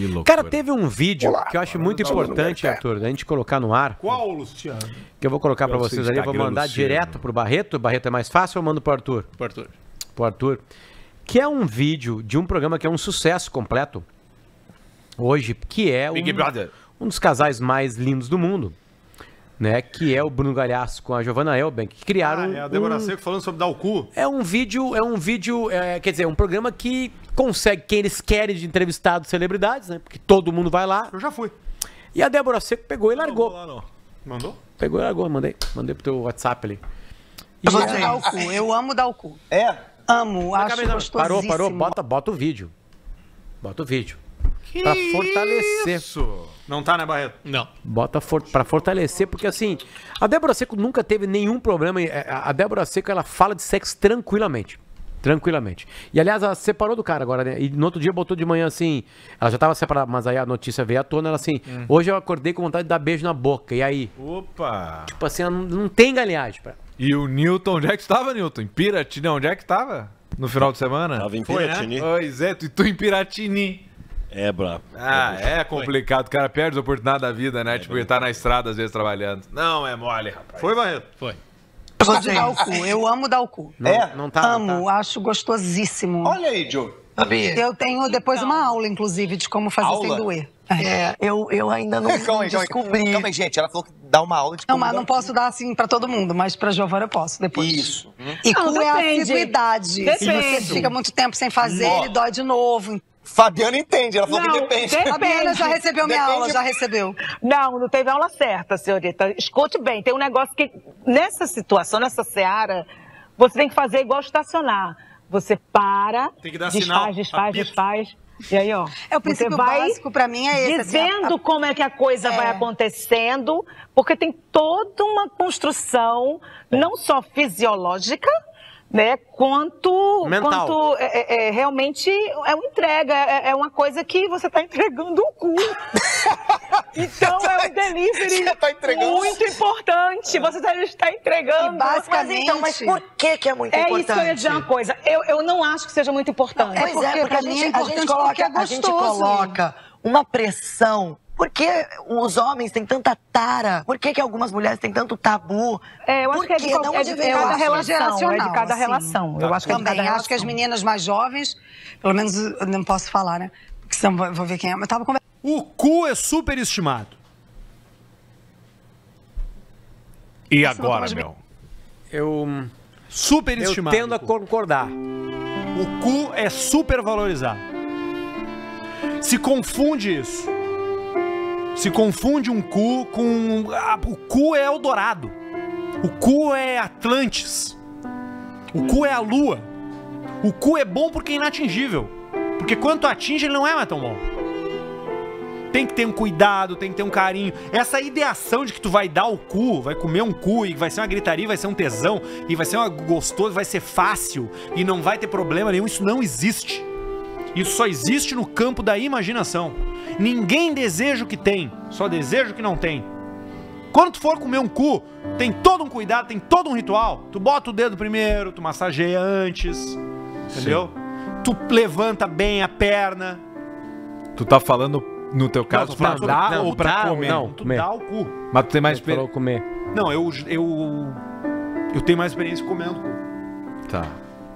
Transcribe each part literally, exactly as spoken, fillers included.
Que loucura. Cara, teve um vídeo Olá, que eu acho mano, muito importante, Arthur, da gente colocar no ar. Qual, Luciano? Que eu vou colocar para vocês ali, eu vou mandar Luciano. direto pro Barreto. O Barreto é mais fácil ou eu mando pro Arthur? Pro Arthur. Pro Arthur. Que é um vídeo de um programa que é um sucesso completo hoje, que é Big um, Brother. um dos casais mais lindos do mundo, né? Que é o Bruno Galhaço com a Giovana Elben, que criaram... Ah, é a Débora um... Secco falando sobre dar o cu. É um vídeo, é um vídeo, é, quer dizer, um programa que consegue quem eles querem de entrevistado, celebridades, né? Porque todo mundo vai lá. Eu já fui. E a Débora Secco pegou e largou. Não vou lá, não. Mandou? Pegou e largou, mandei. Mandei pro teu WhatsApp ali. E eu, é... dar o cu. eu amo dar o cu. É? Amo, acho gostosíssimo. Parou, parou, bota, bota o vídeo. Bota o vídeo. Que pra fortalecer. Isso. Não tá, né, Barreto? Não. Bota for, pra fortalecer, porque assim, a Débora Secco nunca teve nenhum problema. A Débora Secco, ela fala de sexo tranquilamente. Tranquilamente. E aliás, ela se separou do cara agora, né? E no outro dia botou de manhã assim. Ela já tava separada, mas aí a notícia veio à tona. Ela assim, hum. hoje eu acordei com vontade de dar beijo na boca. E aí? Opa! Tipo assim, ela não tem galinhagem, pra... E o Newton, onde é que estava, Newton? Em Piratini, onde é que estava? No final de semana? Tava em Piratini. Foi, né? Pois é, tu, tu em Piratini. É, brabo. Ah, é complicado. O cara perde a oportunidade da vida, né? É, tipo, ele tá na estrada às vezes trabalhando. Não, é mole, rapaz. Foi, Barreto? Foi. Eu vou dar o cu. Eu amo dar o cu. Não, é? Não tá, amo, não tá. Acho gostosíssimo. Olha aí, Joe. Eu tenho depois uma aula, inclusive, de como fazer aula? sem doer. É, eu, eu ainda não calma, descobri. Calma aí, gente. Ela falou que dá uma aula de Não, mas não posso dar assim pra todo mundo, mas pra Giovana eu posso depois. Isso. Hum. E cu é a assiduidade. Se você fica muito tempo sem fazer, Nossa. ele dói de novo. Fabiana entende, ela falou não, que depende. depende. Fabiana já recebeu minha depende. aula, já recebeu. Não, não teve aula certa, senhorita. Escute bem, tem um negócio que, nessa situação, nessa seara, você tem que fazer igual estacionar. Você para, tem que dar desfaz, sinal, desfaz, desfaz, desfaz. E aí, ó. É o princípio básico pra mim, é esse. Dizendo assim, a... como é que a coisa é. vai acontecendo, porque tem toda uma construção, é. não só fisiológica, né, quanto, quanto é, é, realmente é uma entrega, é, é uma coisa que você está entregando o cu. Então é um delivery tá muito importante, você está entregando. E basicamente, mas, então, mas por que, que é muito é importante? É isso que eu ia dizer uma coisa, eu, eu não acho que seja muito importante. Não, é porque, é, porque a gente, é importante a gente coloca, é a gente coloca uma pressão. Por que os homens têm tanta tara? Por que, que algumas mulheres têm tanto tabu? É, eu acho Por que é de, que não é de, é de cada relação. É de cada assim. relação. Eu acho que Também, é de cada acho relação. que as meninas mais jovens, pelo menos eu não posso falar, né? Porque senão vou, vou ver quem é. Eu tava conversando. O cu é superestimado. E Essa agora, meu? Bem. Eu. Superestimado. Eu tendo a concordar. O cu é supervalorizado. Se confunde isso. Se confunde um cu com... Ah, o cu é Eldorado. O cu é Atlantis. O cu é a lua. O cu é bom porque é inatingível. Porque quando atinge, ele não é mais tão bom. Tem que ter um cuidado, tem que ter um carinho. Essa ideação de que tu vai dar o cu, vai comer um cu e vai ser uma gritaria, vai ser um tesão, e vai ser uma gostoso, vai ser fácil, e não vai ter problema nenhum, isso não existe. Isso só existe no campo da imaginação. Ninguém deseja o que tem, só deseja o que não tem. Quando tu for comer um cu, tem todo um cuidado, tem todo um ritual. Tu bota o dedo primeiro, tu massageia antes, entendeu? Sim. Tu levanta bem a perna. Tu tá falando, no teu caso, não, pra falando, dar não, ou pra comer? Não, tu comer. dá o cu. Mas tu tem mais experiência comer? Não, eu, eu, eu tenho mais experiência comendo cu. Tá.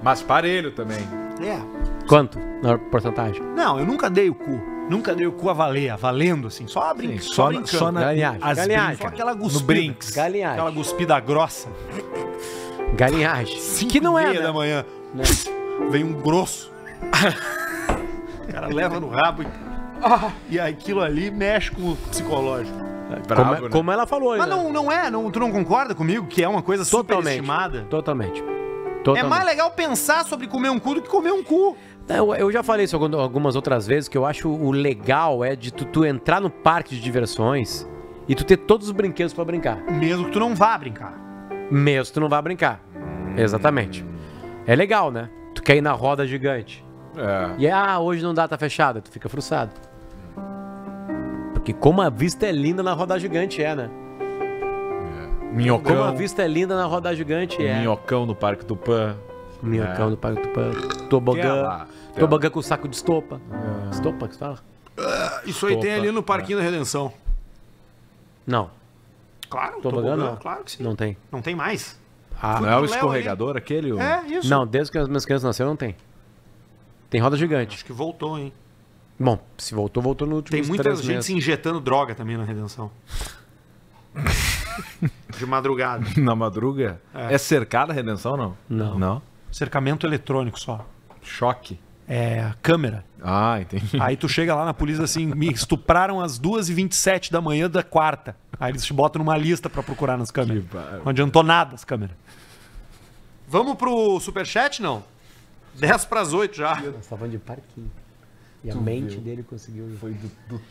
Mas parelho também. É. Quanto? Na porcentagem? Não, eu nunca dei o cu. Nunca dei o cu a valer, valendo assim, só a brinca, Sim, só, só, só na galinhagem, as galinhagem, só aquela guspida, brinks, galinhagem. aquela guspida grossa, galinhagem, Cinco que não é meia né? da manhã, é. vem um grosso, o cara leva no rabo e, e aquilo ali mexe com o psicológico. É bravo, como, né? como ela falou, mas né? não, não é, não, tu não concorda comigo que é uma coisa superestimada? Totalmente. Totalmente. É mais legal pensar sobre comer um cu do que comer um cu. Eu, eu já falei isso algumas outras vezes, que eu acho o legal é de tu, tu entrar no parque de diversões e tu ter todos os brinquedos pra brincar. Mesmo que tu não vá brincar. Mesmo que tu não vá brincar. Exatamente. É legal, né? Tu quer ir na roda gigante. É. E ah, hoje não dá, tá fechada. Tu fica frustrado. Porque como a vista é linda na roda gigante, é, né? É. Minhocão. Como a vista é linda na roda gigante, é. Minhocão no Parque do Pan. Minhocão é. do Parque do Pan. Tobogã. Tobogã com saco de estopa. É. Estopa que você fala? Ah, isso aí Topa, tem ali no parquinho é. da Redenção. Não. Claro, tobogã não. Claro que sim. Não tem. Não tem mais. Ah, não é o escorregador aí. aquele? O... É, isso. Não, desde que as minhas crianças nasceram não tem. Tem roda gigante. Acho que voltou, hein? Bom, se voltou, voltou no último três meses. Tem muita gente se injetando droga também na Redenção. De madrugada. Na madruga? É, é cercada a Redenção ou não? Não. Não? Cercamento eletrônico só. Choque. É, câmera. Ah, entendi. Aí tu chega lá na polícia assim, me estupraram às duas e vinte e sete da manhã da quarta. Aí eles te botam numa lista pra procurar nas câmeras. Não adiantou nada as câmeras. Vamos pro superchat, não? dez pras oito já. Nós tava de parquinho. E tu a mente viu? dele conseguiu... Foi do, do